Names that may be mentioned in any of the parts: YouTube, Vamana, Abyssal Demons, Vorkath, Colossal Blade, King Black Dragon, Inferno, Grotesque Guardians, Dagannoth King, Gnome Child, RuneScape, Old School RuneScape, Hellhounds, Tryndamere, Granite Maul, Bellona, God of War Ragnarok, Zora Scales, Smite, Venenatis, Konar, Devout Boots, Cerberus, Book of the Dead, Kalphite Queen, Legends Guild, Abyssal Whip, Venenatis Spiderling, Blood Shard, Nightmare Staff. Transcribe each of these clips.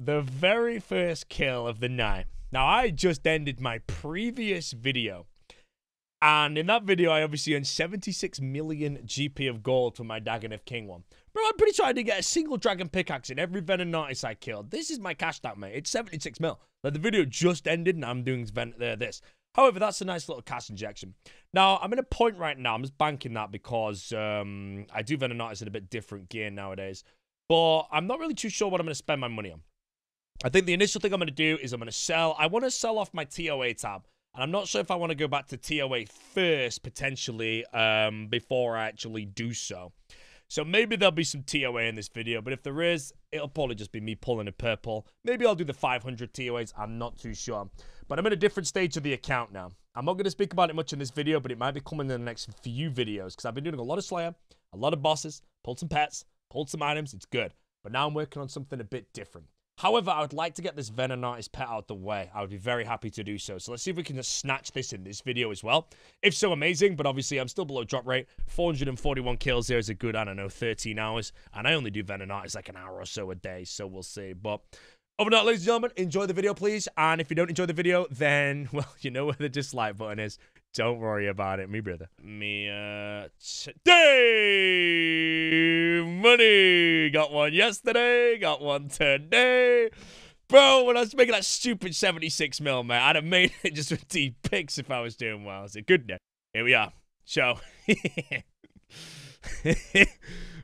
got the very first kill of the night. Now, I just ended my previous video. And in that video, I obviously earned 76 million GP of gold for my Dagannoth King one. Bro, I'm pretty sure I didn't get a single dragon pickaxe in every Venenatis I killed. This is my cash out, mate. It's 76 mil. Like, the video just ended, and I'm doing this. However, that's a nice little cash injection. Now, I'm in a point right now. I'm just banking that because I do Venenatis in a bit different gear nowadays. But I'm not really too sure what I'm going to spend my money on. I think the initial thing I'm going to do is I'm going to sell. I want to sell off my TOA tab. And I'm not sure if I want to go back to TOA first, potentially, before I actually do so. So maybe there'll be some TOA in this video, but if there is, it'll probably just be me pulling a purple. Maybe I'll do the 500 TOAs, I'm not too sure. But I'm in a different stage of the account now. I'm not going to speak about it much in this video, but it might be coming in the next few videos, because I've been doing a lot of Slayer, a lot of bosses, pulled some pets, pulled some items, it's good. But now I'm working on something a bit different. However, I would like to get this Venenatis pet out of the way. I would be very happy to do so. So let's see if we can just snatch this in this video as well. If so, amazing. But obviously, I'm still below drop rate. 441 kills here is a good, I don't know, 13 hours. And I only do Venenatis like an hour or so a day. So we'll see. But over that, ladies and gentlemen, enjoy the video, please. And if you don't enjoy the video, then, well, you know where the dislike button is. Don't worry about it, me brother. Today, money. Got one yesterday, got one today. Bro, when I was making that stupid 76 mil, man, I'd have made it just with D-picks if I was doing well. I said, good day. Here we are. So,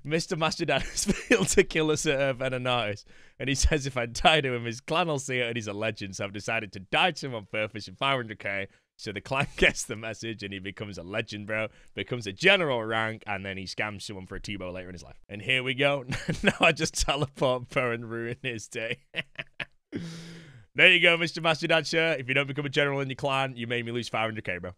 Mr. Master Dad has failed to kill us at Venenatis. And he says if I die to him, his clan will see it and he's a legend. So I've decided to die to him on purpose in 500k. So the clan gets the message and he becomes a legend, bro. Becomes a general rank, and then he scams someone for a T-bow later in his life. And here we go. Now I just teleport, bro, and ruin his day. There you go, Mr. Master Dad, sir. If you don't become a general in your clan, you made me lose 500k, bro.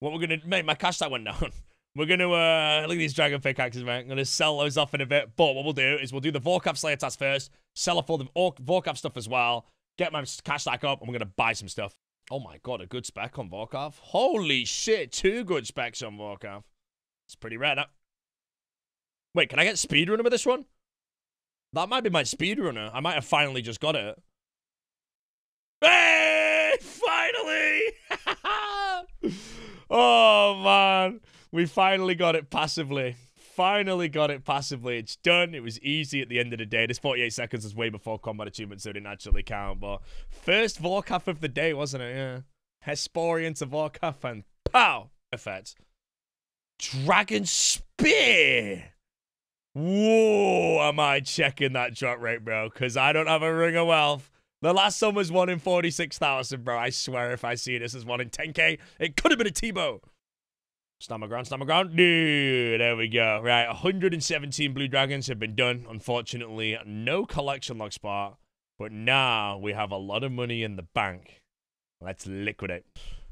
What we're going to make, my cash that went down. We're going to, look at these dragon pickaxes, man. I'm going to sell those off in a bit. But what we'll do is we'll do the Vorkath Slayer task first. Sell off all the Vorkath stuff as well. Get my cash stack up, and we're going to buy some stuff. Oh my god, a good spec on Vorkath. Holy shit, two good specs on Vorkath. It's pretty rare, that. Wait, can I get speedrunner with this one? That might be my speedrunner. I might have finally just got it. Hey! Finally! Oh, man. We finally got it passively. Finally got it passively. It's done. It was easy at the end of the day. This 48 seconds was way before combat achievement, so it didn't actually count. But first Vorkath of the day, wasn't it? Yeah. Hesporian to Vorkath and pow! Effect. Dragon Spear! Whoa, am I checking that drop rate, bro? Because I don't have a ring of wealth. The last one was 1 in 46,000, bro. I swear if I see this as 1 in 10k, it could have been a T-bow. Stand my ground, dude, there we go. Right, 117 blue dragons have been done. Unfortunately, no collection log spot, but now we have a lot of money in the bank. Let's liquidate.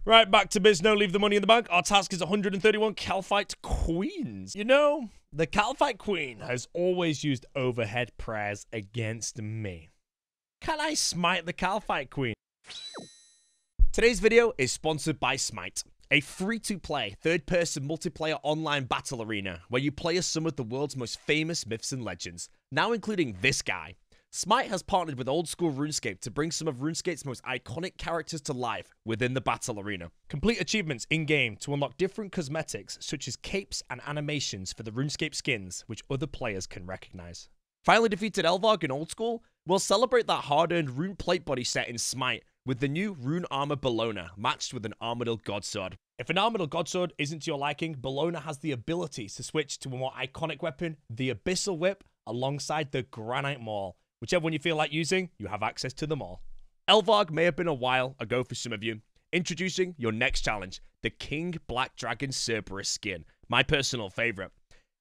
Right, back to biz, no leave the money in the bank. Our task is 131 Kalphite Queens. You know, the Kalphite Queen has always used overhead prayers against me. Can I smite the Kalphite Queen? Today's video is sponsored by Smite, a free-to-play, third-person multiplayer online battle arena where you play as some of the world's most famous myths and legends, now including this guy. Smite has partnered with Old School RuneScape to bring some of RuneScape's most iconic characters to life within the battle arena. Complete achievements in-game to unlock different cosmetics such as capes and animations for the RuneScape skins, which other players can recognize. Finally defeated Elvarg in Old School? We'll celebrate that hard-earned rune plate body set in Smite, with the new Rune Armor Bellona, matched with an Armadil Godsword. If an Armadil Godsword isn't to your liking, Bellona has the ability to switch to a more iconic weapon, the Abyssal Whip, alongside the Granite Maul. Whichever one you feel like using, you have access to them all. Elvarg may have been a while ago for some of you. Introducing your next challenge, the King Black Dragon Cerberus skin, my personal favorite.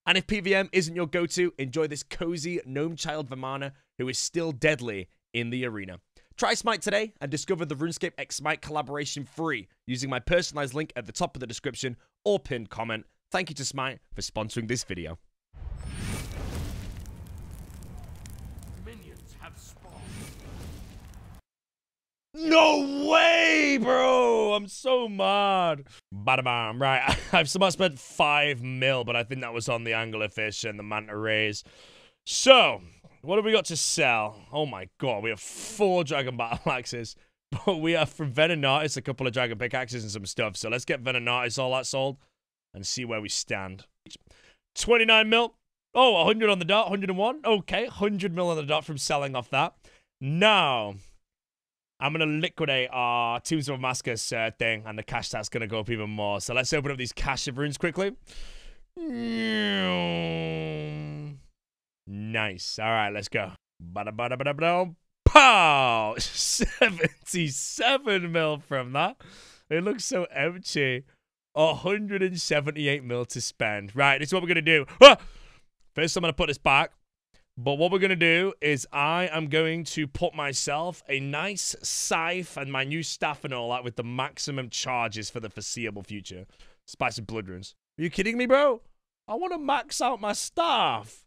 And if PVM isn't your go-to, enjoy this cozy Gnome Child Vamana, who is still deadly in the arena. Try Smite today and discover the RuneScape x Smite collaboration free using my personalized link at the top of the description or pinned comment. Thank you to Smite for sponsoring this video. Minions have spawned. No way, bro! I'm so mad. Bada-bam. Right, I've somehow spent 5 mil, but I think that was on the anglerfish and the manta rays. So What have we got to sell? Oh my god, we have 4 dragon battle axes. But we have from Venenatis a couple of dragon pickaxes and some stuff. So let's get Venenatis all that sold and see where we stand. 29 mil. Oh, 100 on the dot, 101. Okay, 100 mil on the dot from selling off that. Now, I'm going to liquidate our Tombs of Damascus thing, and the cash that's going to go up even more. So let's open up these cash of runes quickly. Nice. All right, let's go. Bada-bada-bada-bada. Pow! 77 mil from that. It looks so empty. 178 mil to spend. Right, this is what we're going to do. Ah! First, I'm going to put this back. But what we're going to do is I am going to put myself a nice scythe and my new staff and all that with the maximum charges for the foreseeable future. Spice of blood runes. Are you kidding me, bro? I want to max out my staff.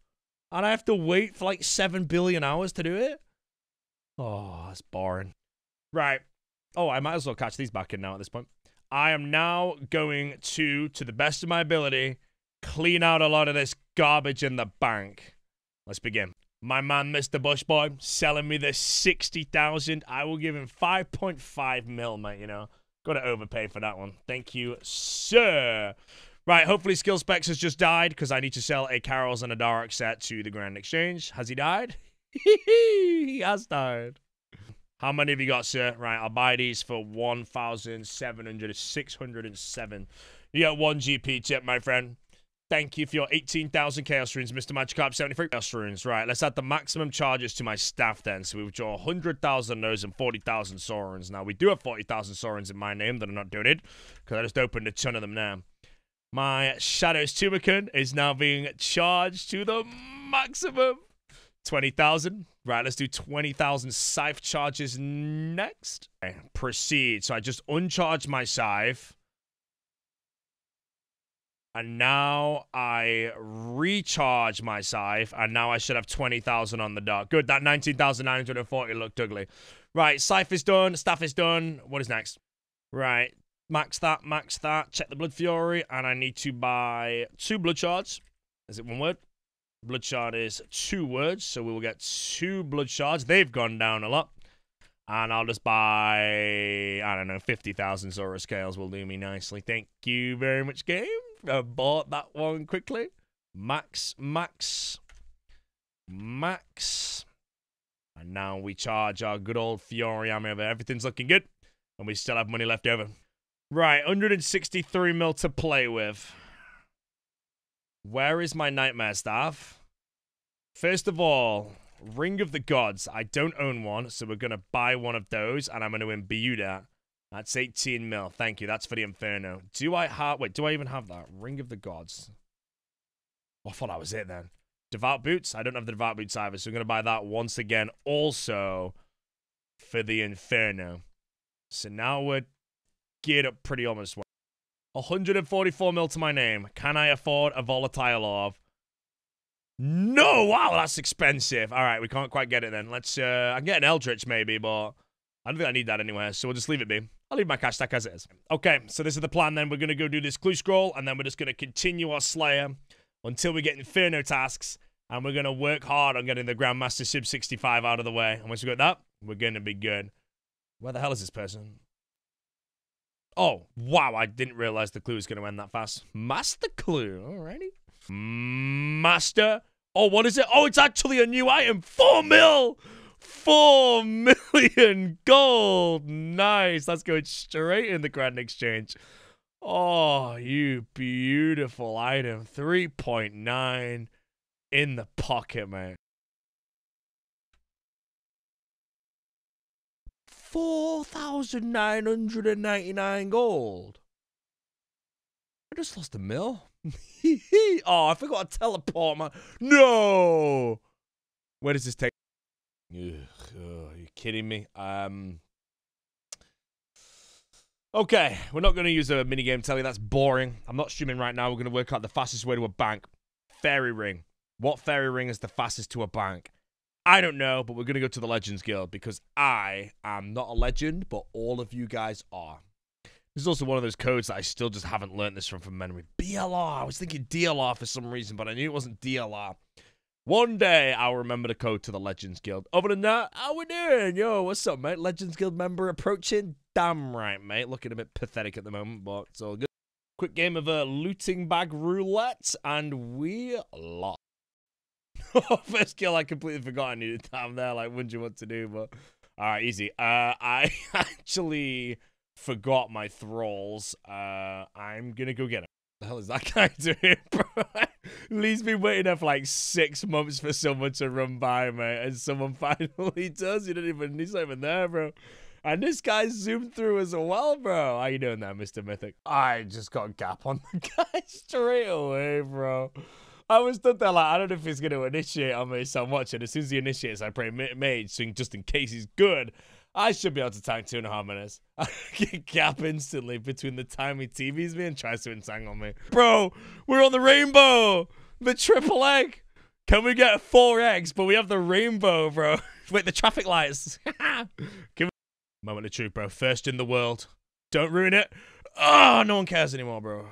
And I have to wait for like 7 billion hours to do it? Oh, that's boring. Right. Oh, I might as well catch these back in now at this point. I am now going to the best of my ability, clean out a lot of this garbage in the bank. Let's begin. My man, Mr. Bushboy, selling me this 60,000. I will give him 5.5 mil, mate, you know. Got to overpay for that one. Thank you, sir. Right, hopefully Skill Specs has just died because I need to sell a Carol's and a Dark set to the Grand Exchange. Has he died? He has died. How many have you got, sir? Right, I'll buy these for 1,700, 607. You got 1 GP tip, my friend. Thank you for your 18,000 Chaos Runes, Mr. Magikarp, 73 Chaos Runes. Right, let's add the maximum charges to my staff then. So we withdraw 100,000 those and 40,000 Saurons. Now, we do have 40,000 Saurons in my name that are not donated because I just opened a ton of them now. My Shadow's Tumacan is now being charged to the maximum. 20,000. Right, let's do 20,000 Scythe charges next. Okay, proceed. So I just uncharged my Scythe. And now I recharge my Scythe, and now I should have 20,000 on the dot. Good, that 19,940 looked ugly. Right, Scythe is done, Staff is done. What is next? Right, max that, max that. Check the Blood Fury, and I need to buy 2 Blood Shards. Is it one word? Blood Shard is 2 words, so we will get 2 Blood Shards. They've gone down a lot. And I'll just buy, I don't know, 50,000 Zora Scales will do me nicely. Thank you very much, game. I bought that one quickly. Max, max, max. And now we charge our good old Fiori Army over. Everything's looking good. And we still have money left over. Right, 163 mil to play with. Where is my Nightmare Staff? First of all, Ring of the Gods. I don't own one, so we're going to buy one of those. And I'm going to imbue that. That's 18 mil. Thank you. That's for the Inferno. Do I have... Wait, do I even have that? Ring of the Gods. Oh, I thought that was it then. Devout Boots? I don't have the Devout Boots either, so I'm going to buy that once again also for the Inferno. So now we're geared up pretty almost well. 144 mil to my name. Can I afford a Volatile Orb? No! Wow, that's expensive. All right, we can't quite get it then. Let's... I can get an Eldritch maybe, but... I don't think I need that anywhere, so we'll just leave it be. I'll leave my cash stack as it is. Okay, so this is the plan then. We're going to go do this clue scroll, and then we're just going to continue our Slayer until we get Inferno tasks, and we're going to work hard on getting the Grandmaster Sub 65 out of the way. And once we got that, we're going to be good. Where the hell is this person? Oh, wow, I didn't realize the clue was going to end that fast. Master Clue, alrighty. Master. Oh, what is it? Oh, it's actually a new item. 4 mil! 4 million gold. Nice. That's going straight in the Grand Exchange. Oh, you beautiful item. 3.9 in the pocket, mate. 4,999 gold. I just lost a mil. Oh, I forgot to teleport, man. No. Where does this take? Ugh, oh, are you kidding me? Okay, we're not going to use a minigame telly. That's boring. I'm not streaming right now. We're going to work out the fastest way to a bank. Fairy ring. What fairy ring is the fastest to a bank? I don't know, but we're going to go to the Legends Guild because I am not a legend, but all of you guys are. This is also one of those codes that I still just haven't learned this from memory. BLR. I was thinking DLR for some reason, but I knew it wasn't DLR. One day, I'll remember the code to the Legends Guild. Other than that, how we doing? Yo, what's up, mate? Legends Guild member approaching? Damn right, mate. Looking a bit pathetic at the moment, but it's all good. Quick game of a looting bag roulette, and we lost. First kill, I completely forgot I needed time there. Like, wouldn't you what to do, but... Alright, easy. I actually forgot my thralls. I'm gonna go get them. What the hell is that guy doing, bro? Lee's been waiting there for like 6 months for someone to run by, mate, and someone finally does. He's not even there, bro. And this guy zoomed through as well, bro. How you doing there, Mr. Mythic? I just got a gap on the guy straight away, bro. I was stood there like, I don't know if he's going to initiate on me, so I'm watching. As soon as he initiates, I pray mage, so just in case he's good, I should be able to tank 2.5 minutes. I get gap instantly between the time he TVs me and tries to entangle me. Bro, we're on the rainbow! The triple egg! Can we get 4 eggs? But we have the rainbow, bro. Wait, the traffic lights. Moment of truth, bro. First in the world. Don't ruin it. Oh, no one cares anymore, bro.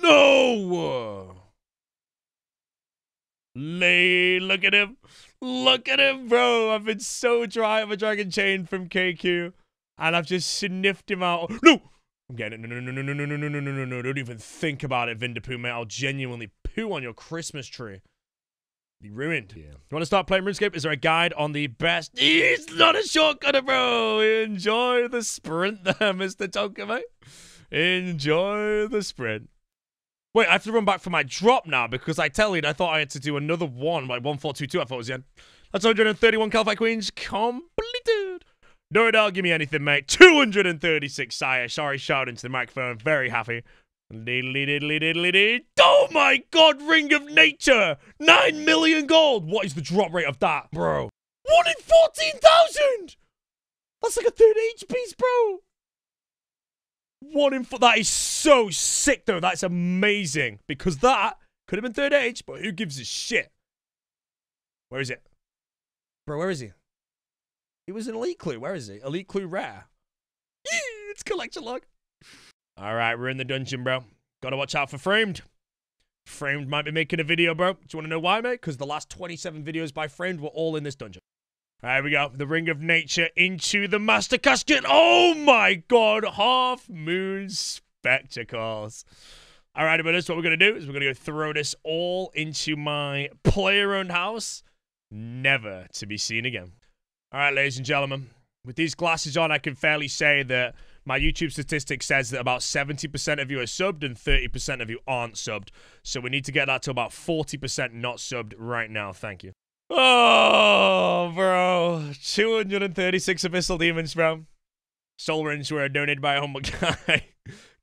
No! Lee, look at him. Look at him, bro. I've been so dry of a dragon chain from KQ. And I've just sniffed him out. No! I'm getting it. No. Don't even think about it, Vindapoo, mate. I'll genuinely poo on your Christmas tree. Be ruined. Yeah. You want to start playing RuneScape? Is there a guide on the best? He's not a shortcutter, bro. Enjoy the sprint there, Mr. Tonka, mate. Enjoy the sprint. Wait, I have to run back for my drop now because I tell you, I thought I had to do another one, like 1422, I thought it was the end. That's 131 Kalphite Queens completed. No doubt, give me anything, mate. 236 sire. Sorry, shouting to the microphone. Very happy. Oh my god, Ring of Nature! 9 million gold! What is the drop rate of that, bro? 1 in 14,000! That's like a third HP's, bro! 1 in 4. That is so sick, though. That's amazing. Because that could have been third age, but who gives a shit? Where is it? Bro, where is he? It was an elite clue. Where is he? Elite clue rare. It's collection log. All right, we're in the dungeon, bro. Gotta watch out for Framed. Framed might be making a video, bro. Do you want to know why, mate? Because the last 27 videos by Framed were all in this dungeon. All right, we go. The Ring of Nature into the Master Casket. Oh, my God. Half Moon Spectacles. All right, about this, what we're going to do is we're going to go throw this all into my player-owned house. Never to be seen again. All right, ladies and gentlemen. With these glasses on, I can fairly say that my YouTube statistic says that about 70% of you are subbed and 30% of you aren't subbed. So we need to get that to about 40% not subbed right now. Thank you. Oh, bro. 236 Abyssal Demons, bro. Soul Rings were donated by a humble guy.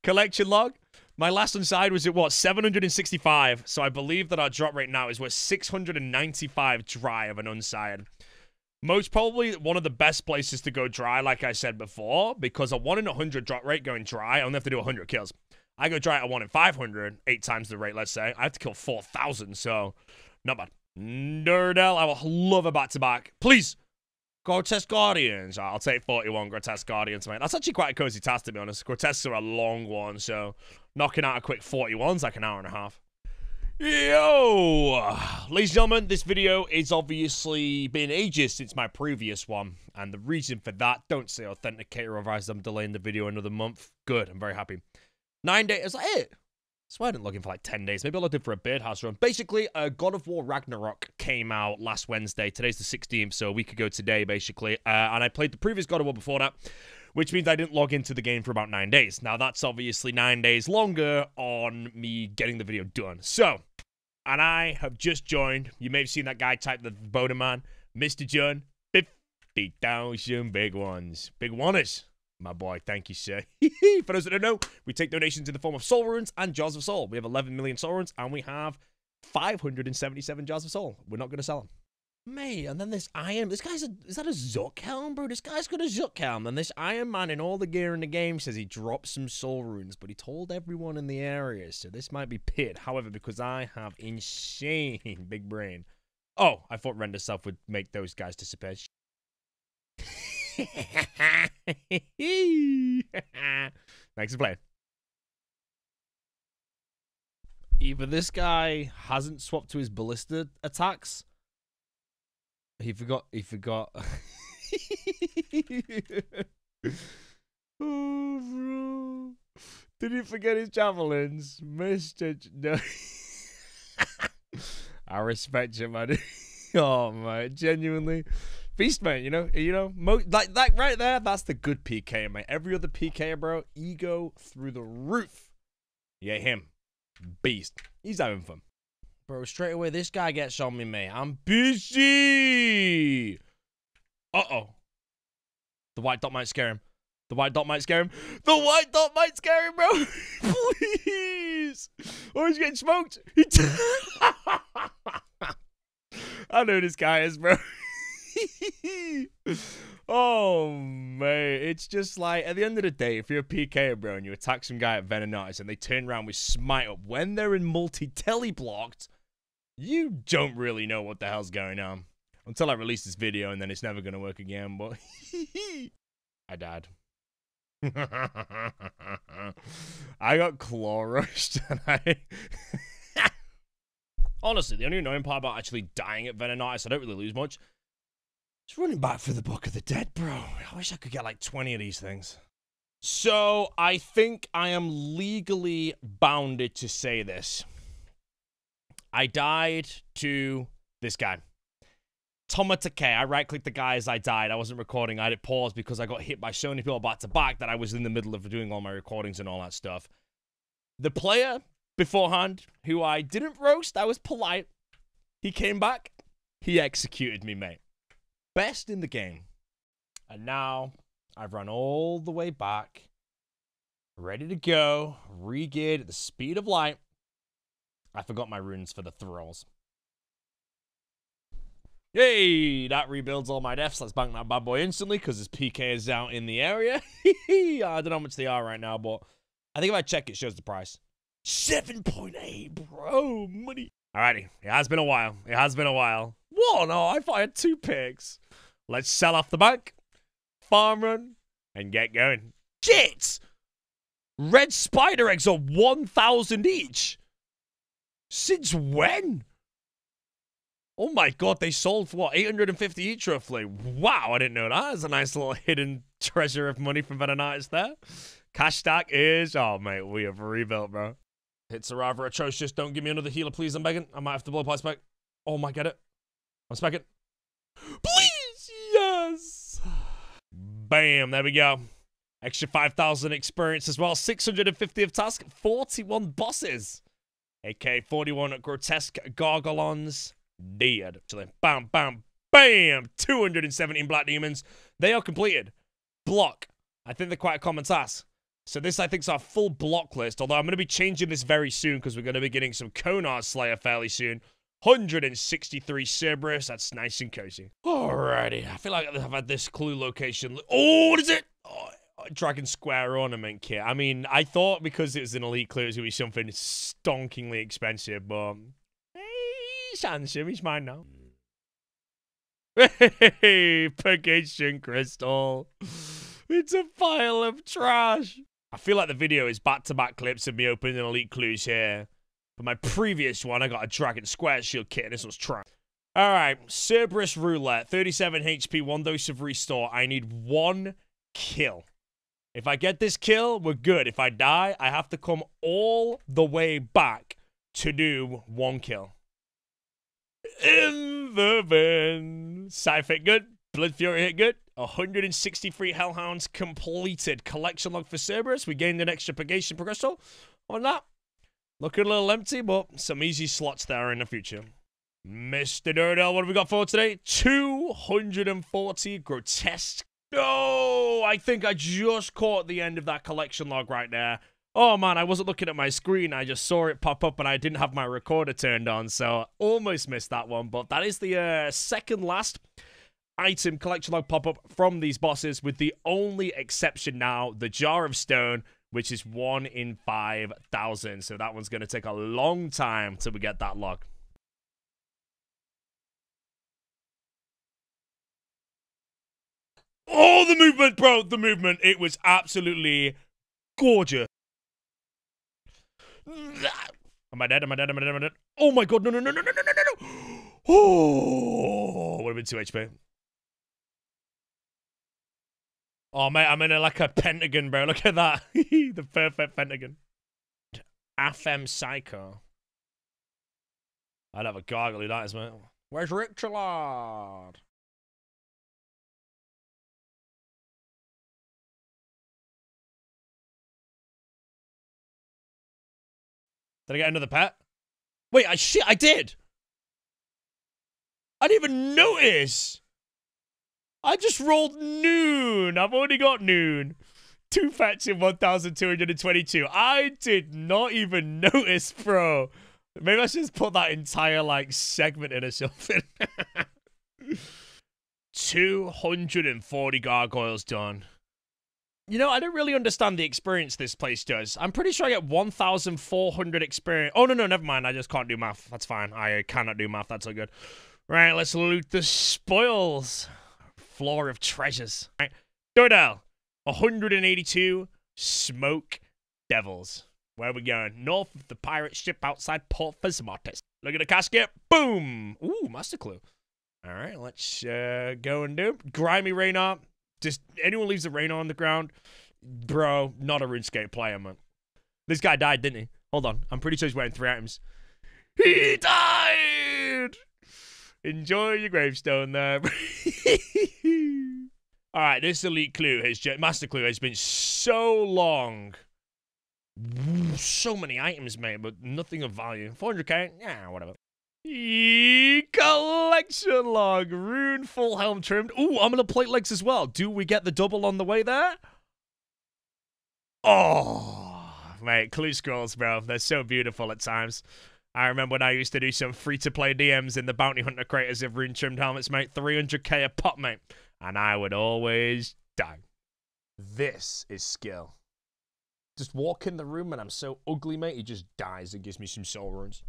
Collection log. My last inside was at, what, 765. So I believe that our drop rate now is worth 695 dry of an unside. Most probably one of the best places to go dry, like I said before, because a 1 in 100 drop rate going dry, I only have to do 100 kills. I go dry at a 1 in 500, 8 times the rate, let's say. I have to kill 4,000, so not bad. Nerdell, I will love a back-to-back. Please! Grotesque Guardians. I'll take 41 Grotesque Guardians, mate. That's actually quite a cozy task, to be honest. Grotesques are a long one, so knocking out a quick 41's like an hour and a half. Yo! Ladies and gentlemen, this video is obviously been ages since my previous one, and the reason for that, don't say authenticator, otherwise I'm delaying the video another month. Good, I'm very happy. 9 days, is that it? So I didn't log in for like 10 days. Maybe I logged in for a birdhouse run. Basically, God of War Ragnarok came out last Wednesday. Today's the 16th, so a week ago today, basically. And I played the previous God of War before that, which means I didn't log into the game for about 9 days. Now, that's obviously 9 days longer on me getting the video done. So, and I have just joined. You may have seen that guy type the Boda Man. Mr. John, 50,000 big ones. Big oneers. My boy, thank you, sir. For those that don't know, we take donations in the form of soul runes and jars of soul. We have 11 million soul runes, and we have 577 jars of soul. We're not going to sell them. Mate, and then this Iron... This guy's a... Is that a Zook helm, bro? This guy's got a Zook helm. And this Iron Man in all the gear in the game says he dropped some soul runes, but he told everyone in the area, so this might be pit. However, because I have insane big brain... Oh, I thought Render Self would make those guys disappear. Thanks for playing. Either this guy hasn't swapped to his ballista attacks. He forgot. Oh, bro. Did he forget his javelins? Mr. No. I respect you, man. Oh, man. Genuinely. Beast, mate, you know, like that right there, that's the good PK, mate. Every other PK, bro, ego through the roof. Yeah, him. Beast. He's having fun. Bro, straight away, this guy gets on me, mate. I'm busy. Uh-oh. The white dot might scare him. The white dot might scare him. The white dot might scare him, bro. Please. Oh, he's getting smoked. I know who this guy is, bro. Oh, mate. It's just like, at the end of the day, if you're a PK, bro, and you attack some guy at Venenatis and they turn around with Smite up when they're in multi-telly blocked, you don't really know what the hell's going on. Until I release this video, and then it's never going to work again, but... I died. I got claw rushed, and I... Honestly, the only annoying part about actually dying at Venenatis, I don't really lose much. It's running back for the Book of the Dead, bro. I wish I could get like 20 of these things. So, I think I am legally bounded to say this. I died to this guy. Tomata K. I right-clicked the guy as I died. I wasn't recording. I had it paused because I got hit by so many people back-to-back that I was in the middle of doing all my recordings and all that stuff. The player beforehand, who I didn't roast, I was polite. He came back. He executed me, mate. Best in the game. And now I've run all the way back, ready to go, re-geared at the speed of light. I forgot my runes for the thralls. Yay! That rebuilds all my deaths. Let's bank that bad boy instantly because his PK is out in the area. I don't know how much they are right now, but I think if I check, it shows the price. 7.8, bro, money. Alrighty, it has been a while. It has been a while. Whoa, no, I thought I had 2 picks. Let's sell off the bank, farm run, and get going. Shit! Red spider eggs are 1,000 each. Since when? Oh my god, they sold for what, 850 each roughly. Wow, I didn't know that. That's a nice little hidden treasure of money from Venenatis there. Cash stack is... Oh, mate, we have rebuilt, bro. Hits are rather atrocious. Don't give me another healer, please. I'm begging. I might have to blow past spec. Oh, my, get it. I'm specking. Please! Yes! Bam, there we go. Extra 5,000 experience as well. 650 of task, 41 bosses. AK 41 at Grotesque Gargoyles. Dead. Bam, bam, bam! 217 Black Demons. They are completed. Block. I think they're quite a common task. So this, I think, is our full block list, although I'm going to be changing this very soon because we're going to be getting some Konar Slayer fairly soon. 163 Cerberus. That's nice and cozy. Alrighty. I feel like I've had this clue location. Oh, what is it? Oh, Dragon Square Ornament Kit. I mean, I thought because it was an elite clue, it was going to be something stonkingly expensive, but... He's handsome. He's mine now. Hey, Purgation Crystal. It's a pile of trash. I feel like the video is back-to-back clips of me opening elite clues here. But my previous one, I got a Dragon Square Shield kit, and this one's trash. All right, Cerberus Roulette, 37 HP, 1 dose of restore. I need 1 kill. If I get this kill, we're good. If I die, I have to come all the way back to do 1 kill. In the van. Scythe hit good. Blood Fury hit good. 163 Hellhounds completed. Collection log for Cerberus. We gained an extra Purgation Progresso on that. Looking a little empty, but some easy slots there in the future. Mr. Durdell, what have we got for today? 240 Grotesque. Oh, I think I just caught the end of that collection log right there. Oh, man, I wasn't looking at my screen. I just saw it pop up, and I didn't have my recorder turned on, so I almost missed that one. But that is the second last item collection log pop-up from these bosses, with the only exception now, the Jar of Stone, which is 1 in 5,000. So that one's going to take a long time till we get that log. Oh, the movement, bro, the movement. It was absolutely gorgeous. Am I dead? Am I dead? Am I dead? Am I dead? Oh my god, no. Oh, would have been 2 HP. Oh, mate, I'm in like a pentagon, bro. Look at that. The perfect pentagon. Afem Psycho. I'd have a gargle who that is, mate. Where's Richard? Did I get another pet? Wait, shit, I did! I didn't even notice! I just rolled noon! I've already got noon. 2 pets in 1,222. I did not even notice, bro. Maybe I should just put that entire, like, segment in or something. 240 gargoyles done. You know, I don't really understand the experience this place does. I'm pretty sure I get 1,400 experience. Oh, no, never mind. I just can't do math. That's fine. I cannot do math. That's all good. Right, let's loot the spoils. Floor of treasures. Right. Dodal. 182 smoke devils. Where are we going? North of the pirate ship outside Port Phasmatis. Look at the casket. Boom. Ooh, master clue. All right, let's go and do it. Grimy Raynar. Just anyone leaves a Raynar on the ground, bro, not a RuneScape player, man. This guy died, didn't he? Hold on. I'm pretty sure he's wearing 3 items. He died! Enjoy your gravestone there. All right, this elite clue, master clue, has been so long. So many items, mate, but nothing of value. 400k? Yeah, whatever. Collection log, rune full helm trimmed. Ooh, I'm gonna plate legs as well. Do we get the double on the way there? Oh, mate, clue scrolls, bro. They're so beautiful at times. I remember when I used to do some free-to-play DMs in the bounty hunter creators of rune trimmed helmets, mate. 300k a pop, mate. And I would always die. This is skill. Just walk in the room and I'm so ugly, mate. He just dies. It gives me some soul runes.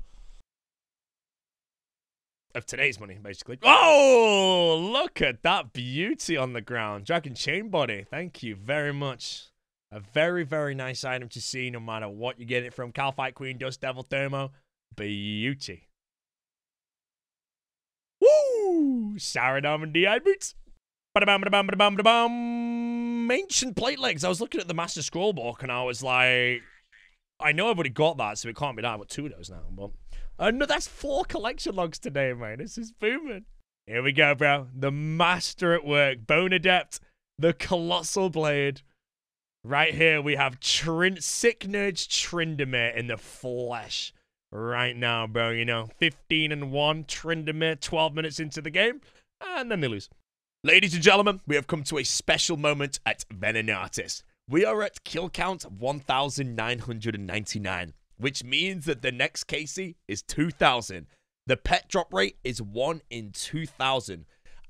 Of today's money, basically. Oh, look at that beauty on the ground. Dragon Chain Body. Thank you very much. A very, very nice item to see, no matter what you get it from. Kalphite Queen, Dust Devil, Thermo. Beauty. Woo! Saradam and DI Boots. Ancient plate legs. I was looking at the Master Scroll Book and I was like, I know I've already got that, so it can't be that. I've got 2 of those now, but. Oh, no, that's 4 collection logs today, mate. This is booming. Here we go, bro. The master at work. Bone Adept. The Colossal Blade. Right here, we have Sick Nerds Tryndamere in the flesh. Right now, bro. You know, 15-1. Tryndamere, 12 minutes into the game. And then they lose. Ladies and gentlemen, we have come to a special moment at Venenatis. We are at kill count 1,999. Which means that the next Casey is 2,000. The pet drop rate is 1 in 2,000.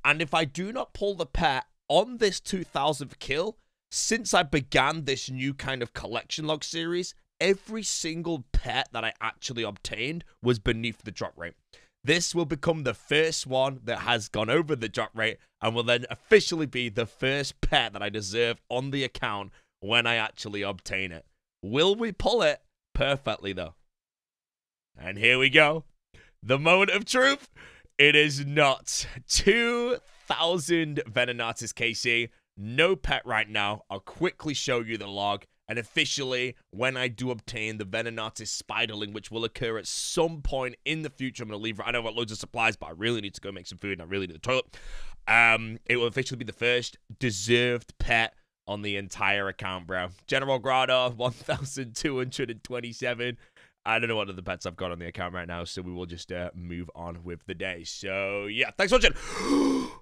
And if I do not pull the pet on this 2,000th kill, since I began this new kind of collection log series, every single pet that I actually obtained was beneath the drop rate. This will become the first one that has gone over the drop rate and will then officially be the first pet that I deserve on the account when I actually obtain it. Will we pull it? Perfectly, though. And here we go. The moment of truth. It is not. 2,000 Venenatis KC. No pet right now. I'll quickly show you the log. And officially, when I do obtain the Venenatis Spiderling, which will occur at some point in the future, I'm going to leave. I know I've got loads of supplies, but I really need to go make some food and I really need the toilet. It will officially be the first deserved pet on the entire account, bro. General Grado, 1,227. I don't know what other pets I've got on the account right now, so we will just move on with the day. So, yeah, thanks for watching.